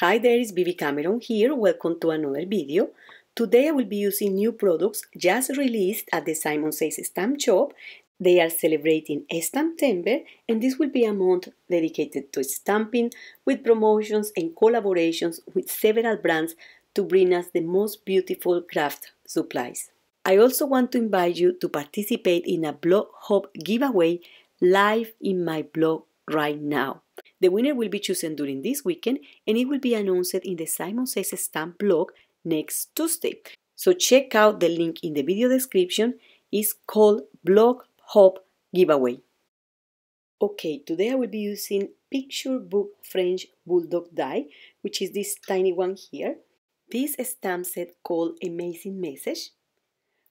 Hi there, it's Bibi Cameron here, welcome to another video. Today I will be using new products just released at the Simon Says Stamp Shop. They are celebrating STAMPtember, and this will be a month dedicated to stamping with promotions and collaborations with several brands to bring us the most beautiful craft supplies. I also want to invite you to participate in a blog hop giveaway live in my blog right now. The winner will be chosen during this weekend, and it will be announced in the Simon Says Stamp blog next Tuesday. So check out the link in the video description. It's called Blog Hop Giveaway. Okay, today I will be using Picture Book French Bulldog Die, which is this tiny one here. This stamp set called Amazing Messages,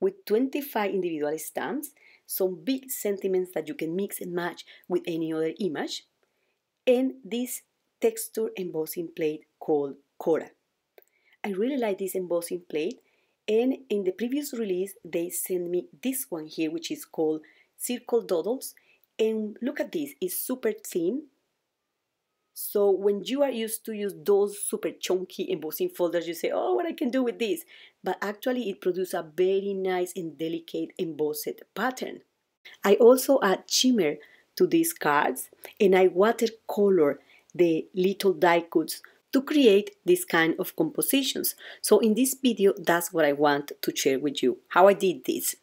with 25 individual stamps, some big sentiments that you can mix and match with any other image, and this texture embossing plate called Cora. I really like this embossing plate, and in the previous release they sent me this one here, which is called Circle Doddles, and look at this, it's super thin. So when you are used to use those super chunky embossing folders, you say, oh, what I can do with this, but actually it produces a very nice and delicate embossed pattern. I also add shimmer to these cards, and I watercolor the little die cuts to create this kind of compositions. So in this video, that's what I want to share with you, how I did this.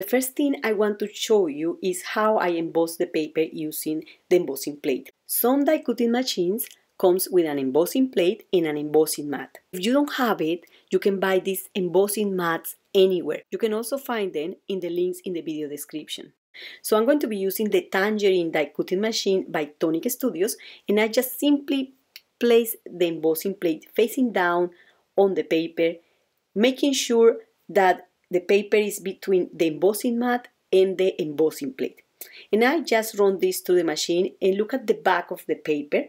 The first thing I want to show you is how I emboss the paper using the embossing plate. Some die cutting machines comes with an embossing plate and an embossing mat. If you don't have it, you can buy these embossing mats anywhere. You can also find them in the links in the video description. So I'm going to be using the Tangerine die cutting machine by Tonic Studios, and I just simply place the embossing plate facing down on the paper, making sure that the paper is between the embossing mat and the embossing plate. And I just run this through the machine, and look at the back of the paper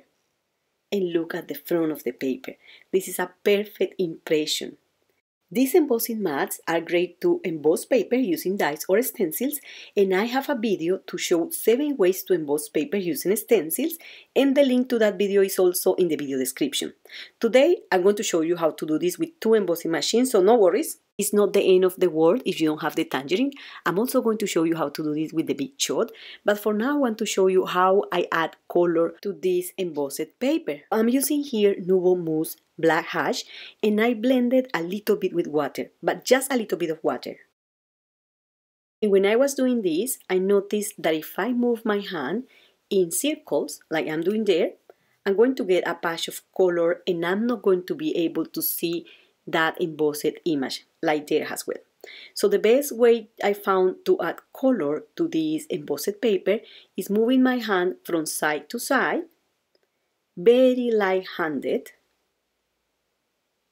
and look at the front of the paper. This is a perfect impression. These embossing mats are great to emboss paper using dies or stencils, and I have a video to show 7 ways to emboss paper using stencils, and the link to that video is also in the video description. Today I'm going to show you how to do this with 2 embossing machines, so no worries, it's not the end of the world if you don't have the Tangerine. I'm also going to show you how to do this with the Big Shot, but for now I want to show you how I add color to this embossed paper. I'm using here Nuvo Mousse Black Hash, and I blended a little bit with water, but just a little bit of water. And when I was doing this, I noticed that if I move my hand in circles, like I'm doing there, I'm going to get a patch of color, and I'm not going to be able to see that embossed image, like there as well. So the best way I found to add color to this embossed paper is moving my hand from side to side, very light-handed,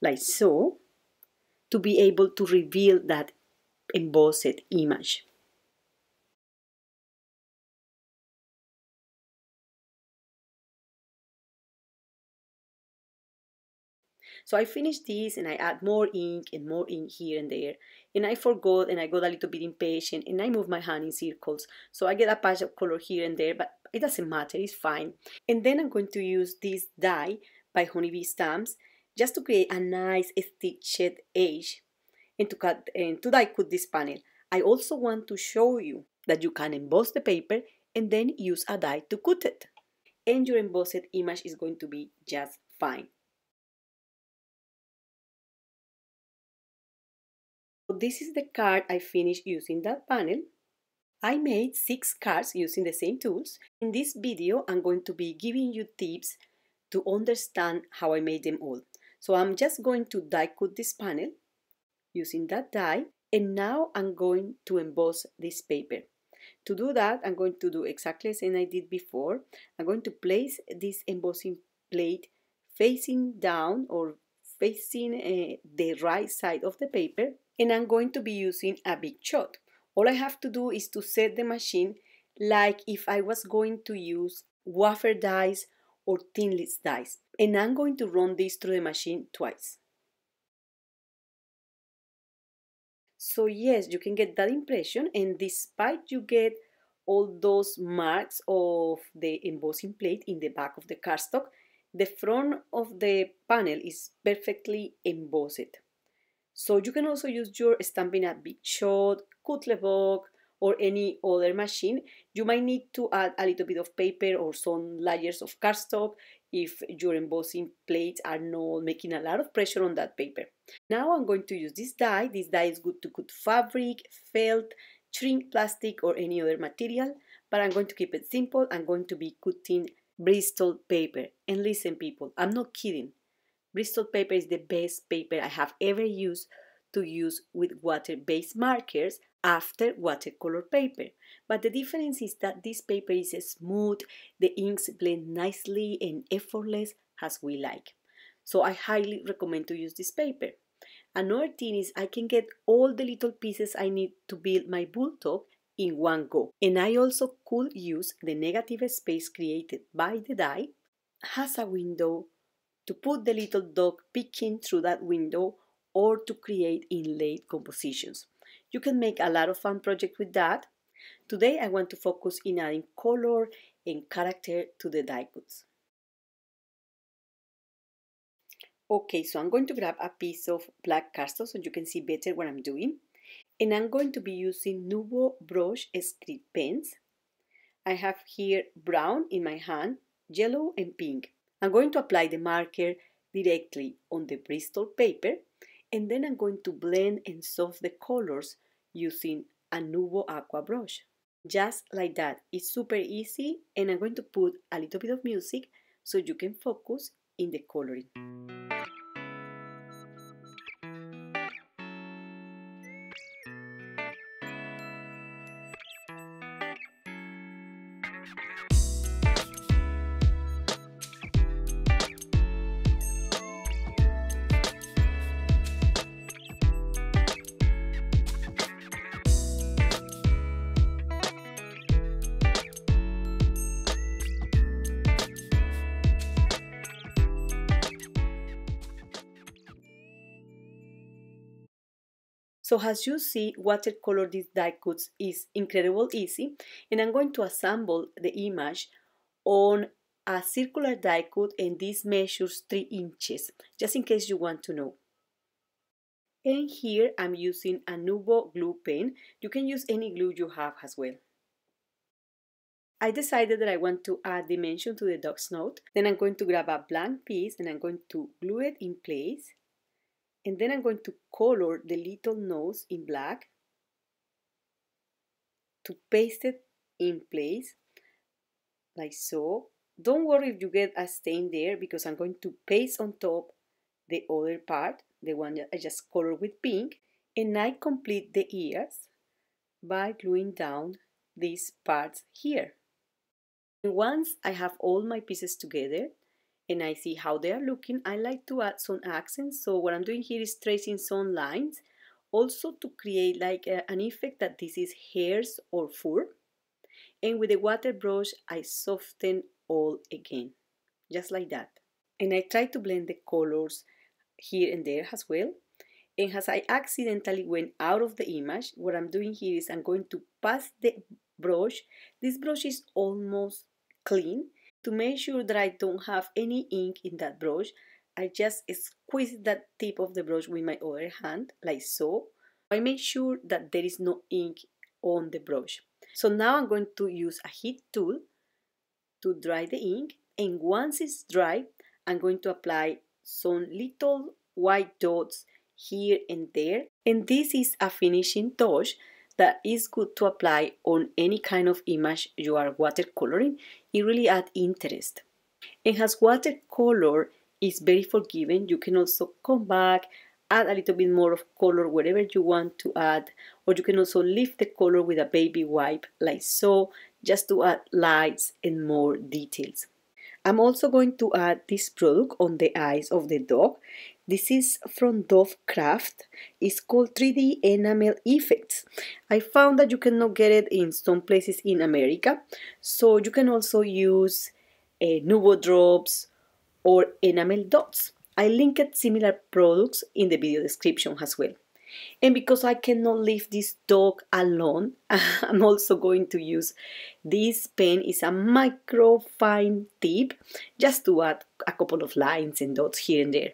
like so, to be able to reveal that embossed image. So I finished this, and I add more ink and more ink here and there, and I forgot, and I got a little bit impatient, and I moved my hand in circles, so I get a patch of color here and there, but it doesn't matter, it's fine. And then I'm going to use this die by Honeybee Stamps just to create a nice stitched edge and to die cut this panel. I also want to show you that you can emboss the paper and then use a die to cut it, and your embossed image is going to be just fine. So this is the card I finished using that panel. I made 6 cards using the same tools. In this video I'm going to be giving you tips to understand how I made them all. So I'm just going to die cut this panel using that die, and now I'm going to emboss this paper. To do that, I'm going to do exactly the same I did before. I'm going to place this embossing plate facing down or facing the right side of the paper, and I'm going to be using a Big Shot. All I have to do is to set the machine like if I was going to use wafer dies or thin lid dies, and I'm going to run this through the machine twice. So yes, you can get that impression, and despite you get all those marks of the embossing plate in the back of the cardstock, the front of the panel is perfectly embossed. So you can also use your stamping at Big Shot, Kutlebok, or any other machine. You might need to add a little bit of paper or some layers of cardstock if your embossing plates are not making a lot of pressure on that paper. Now I'm going to use this die. This die is good to cut fabric, felt, shrink plastic, or any other material, but I'm going to keep it simple. I'm going to be cutting Bristol paper. And listen, people, I'm not kidding. Bristol paper is the best paper I have ever used to use with water-based markers after watercolor paper. But the difference is that this paper is smooth, the inks blend nicely and effortless as we like. So I highly recommend to use this paper. Another thing is I can get all the little pieces I need to build my bulldog in one go. And I also could use the negative space created by the die as a window to put the little dog peeking through that window or to create inlaid compositions. You can make a lot of fun projects with that. Today I want to focus in adding color and character to the die cuts. Okay, so I'm going to grab a piece of black cardstock so you can see better what I'm doing. And I'm going to be using Nuvo brush script pens. I have here brown in my hand, yellow and pink. I'm going to apply the marker directly on the Bristol paper, and then I'm going to blend and soften the colors using a Nuvo Aqua brush. Just like that, it's super easy, and I'm going to put a little bit of music so you can focus in the coloring. So as you see, watercolor these die cuts is incredibly easy, and I'm going to assemble the image on a circular die cut, and this measures 3 inches, just in case you want to know. And here I'm using a Nuvo glue pen. You can use any glue you have as well. I decided that I want to add dimension to the dog's note. Then I'm going to grab a blank piece and I'm going to glue it in place. And then I'm going to color the little nose in black to paste it in place, like so. Don't worry if you get a stain there, because I'm going to paste on top the other part, the one that I just colored with pink. And I complete the ears by gluing down these parts here. And once I have all my pieces together, and I see how they are looking, I like to add some accents. So what I'm doing here is tracing some lines, also to create like an effect that this is hairs or fur. And with the water brush, I soften all again, just like that. And I try to blend the colors here and there as well. And as I accidentally went out of the image, what I'm doing here is I'm going to pass the brush. This brush is almost clean. To make sure that I don't have any ink in that brush, I just squeeze that tip of the brush with my other hand, like so. I make sure that there is no ink on the brush. So now I'm going to use a heat tool to dry the ink, and once it's dry, I'm going to apply some little white dots here and there. And this is a finishing touch that is good to apply on any kind of image you are watercoloring. It really adds interest. And as watercolor is very forgiving, you can also come back, add a little bit more of color wherever you want to add, or you can also leave the color with a baby wipe, like so, just to add lights and more details. I'm also going to add this product on the eyes of the dog. This is from Dovecraft. It's called 3D Enamel Effects. I found that you cannot get it in some places in America, so you can also use Nuvo Drops or Enamel Dots. I linked similar products in the video description as well. And because I cannot leave this dog alone, I'm also going to use this pen. It's a micro fine tip, just to add a couple of lines and dots here and there.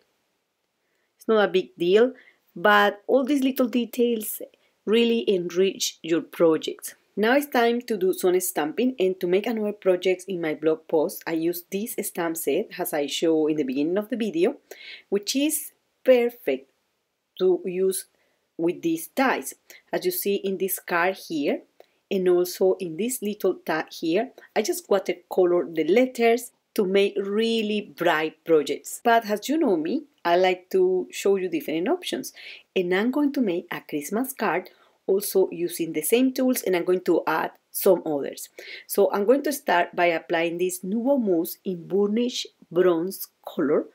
It's not a big deal, but all these little details really enrich your project. Now it's time to do some stamping, and to make another project in my blog post, I use this stamp set as I show in the beginning of the video, which is perfect to use with these dies, as you see in this card here, and also in this little tag here. I just watercolor the letters to make really bright projects. But as you know me, I like to show you different options, and I'm going to make a Christmas card also using the same tools, and I'm going to add some others. So I'm going to start by applying this Nuvo Mousse in burnished bronze color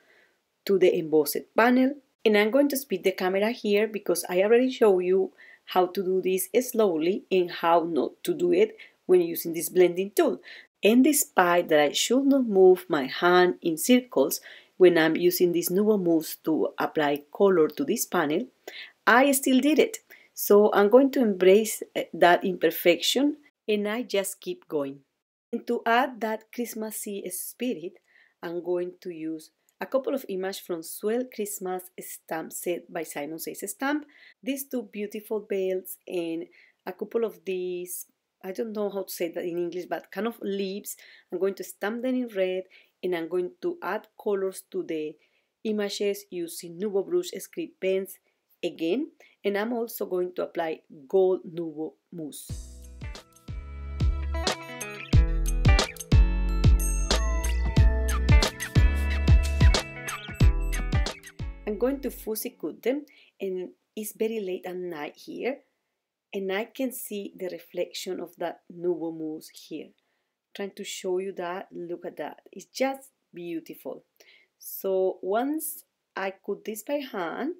to the embossed panel, and I'm going to speed the camera here because I already show you how to do this slowly and how not to do it when using this blending tool. And despite that I should not move my hand in circles when I'm using this Nuvo Mousse to apply color to this panel, I still did it. So I'm going to embrace that imperfection, and I just keep going. And to add that Christmassy spirit, I'm going to use a couple of images from Swell Christmas stamp set by Simon Says Stamp. These two beautiful bells and a couple of these, I don't know how to say that in English, but kind of leaves. I'm going to stamp them in red, and I'm going to add colors to the images using Nuvo brush script pens again, and I'm also going to apply gold Nuvo Mousse. I'm going to fuzzy cut them, and it's very late at night here, and I can see the reflection of that Nuvo Mousse here. I'm trying to show you that, look at that, it's just beautiful. So once I cut this by hand,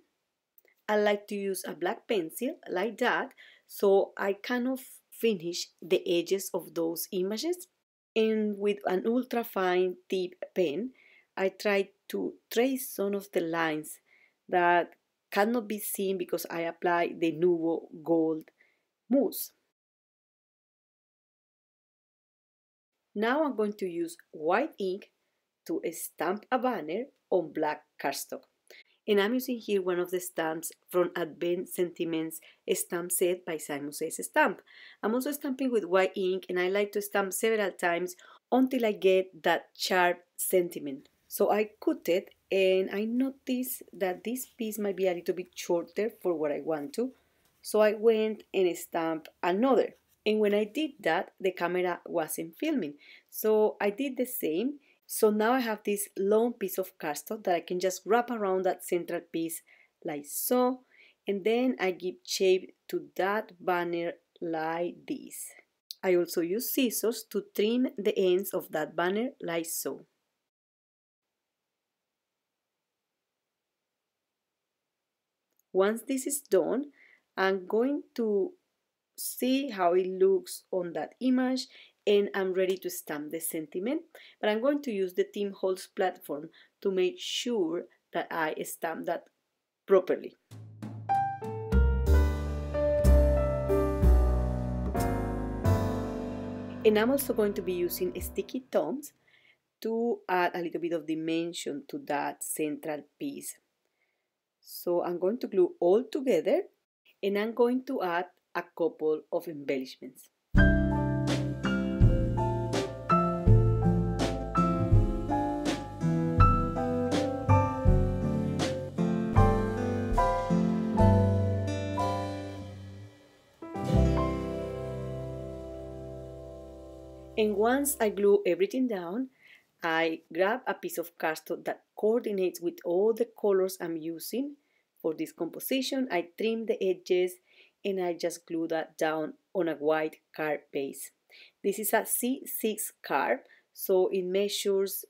I like to use a black pencil like that, so I kind of finish the edges of those images, and with an ultra fine tip pen I try to trace some of the lines that cannot be seen because I apply the Nuvo Gold Mousse. Now I'm going to use white ink to stamp a banner on black cardstock. And I'm using here one of the stamps from Advent Sentiments stamp set by Simon Says Stamp. I'm also stamping with white ink, and I like to stamp several times until I get that sharp sentiment. So I cut it, and I noticed that this piece might be a little bit shorter for what I want to. So I went and stamped another. And when I did that, the camera wasn't filming. So I did the same. So now I have this long piece of cardstock that I can just wrap around that central piece like so, and then I give shape to that banner like this. I also use scissors to trim the ends of that banner like so. Once this is done, I'm going to see how it looks on that image, and I'm ready to stamp the sentiment, but I'm going to use the Tim Holtz platform to make sure that I stamp that properly. And I'm also going to be using sticky thumbs to add a little bit of dimension to that central piece. So I'm going to glue all together, and I'm going to add a couple of embellishments. And once I glue everything down, I grab a piece of cardstock that coordinates with all the colors I'm using for this composition. I trim the edges, and I just glue that down on a white card base. This is a C6 card, so it measures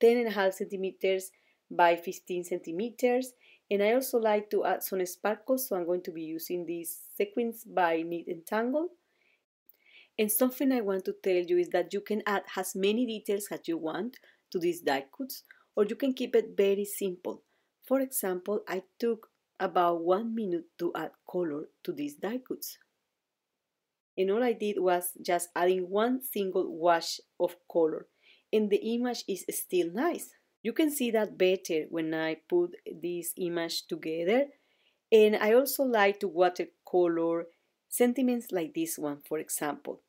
10.5 centimeters by 15 centimeters. And I also like to add some sparkles, so I'm going to be using this Sequins by Knit and Tangle. And something I want to tell you is that you can add as many details as you want to these die cuts, or you can keep it very simple. For example, I took about 1 minute to add color to these die cuts. And all I did was just adding one single wash of color, and the image is still nice. You can see that better when I put this image together. And I also like to watercolor sentiments like this one, for example.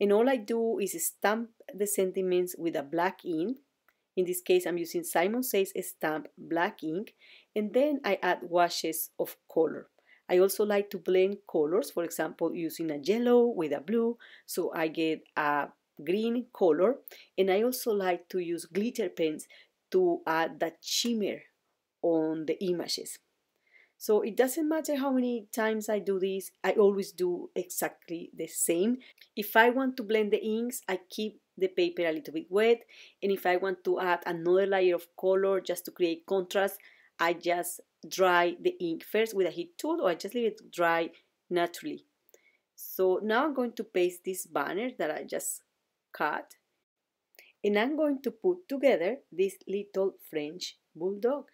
And all I do is stamp the sentiments with a black ink. In this case, I'm using Simon Says Stamp Black ink. And then I add washes of color. I also like to blend colors, for example, using a yellow with a blue, so I get a green color. And I also like to use glitter pens to add that shimmer on the images. So it doesn't matter how many times I do this, I always do exactly the same. If I want to blend the inks, I keep the paper a little bit wet. And if I want to add another layer of color just to create contrast, I just dry the ink first with a heat tool, or I just leave it dry naturally. So now I'm going to paste this banner that I just cut. And I'm going to put together this little French bulldog.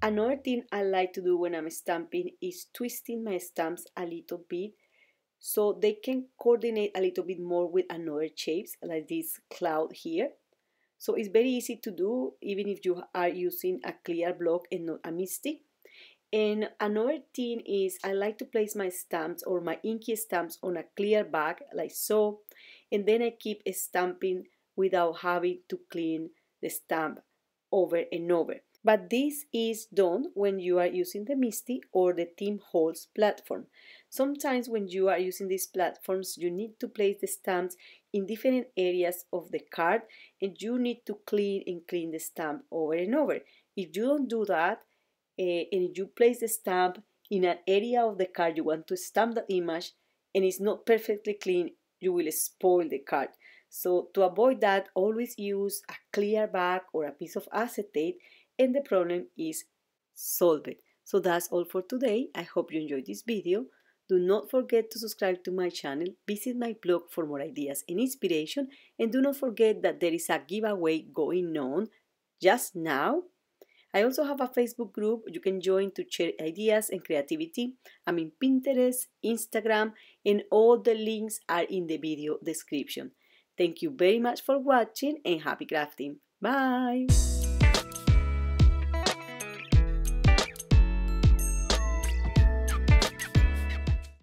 Another thing I like to do when I'm stamping is twisting my stamps a little bit so they can coordinate a little bit more with another shapes, like this cloud here. So it's very easy to do, even if you are using a clear block and not a MISTI. And another thing is I like to place my stamps or my inky stamps on a clear bag, like so. And then I keep stamping without having to clean the stamp over and over. But this is done when you are using the MISTI or the Tim Holtz platform. Sometimes when you are using these platforms, you need to place the stamps in different areas of the card, and you need to clean and clean the stamp over and over. If you don't do that, and you place the stamp in an area of the card you want to stamp that image, and it's not perfectly clean, you will spoil the card. So to avoid that, always use a clear bag or a piece of acetate, and the problem is solved. So that's all for today. I hope you enjoyed this video. Do not forget to subscribe to my channel, visit my blog for more ideas and inspiration, and do not forget that there is a giveaway going on just now. I also have a Facebook group you can join to share ideas and creativity. I'm in Pinterest, Instagram, and all the links are in the video description. Thank you very much for watching and happy crafting. Bye!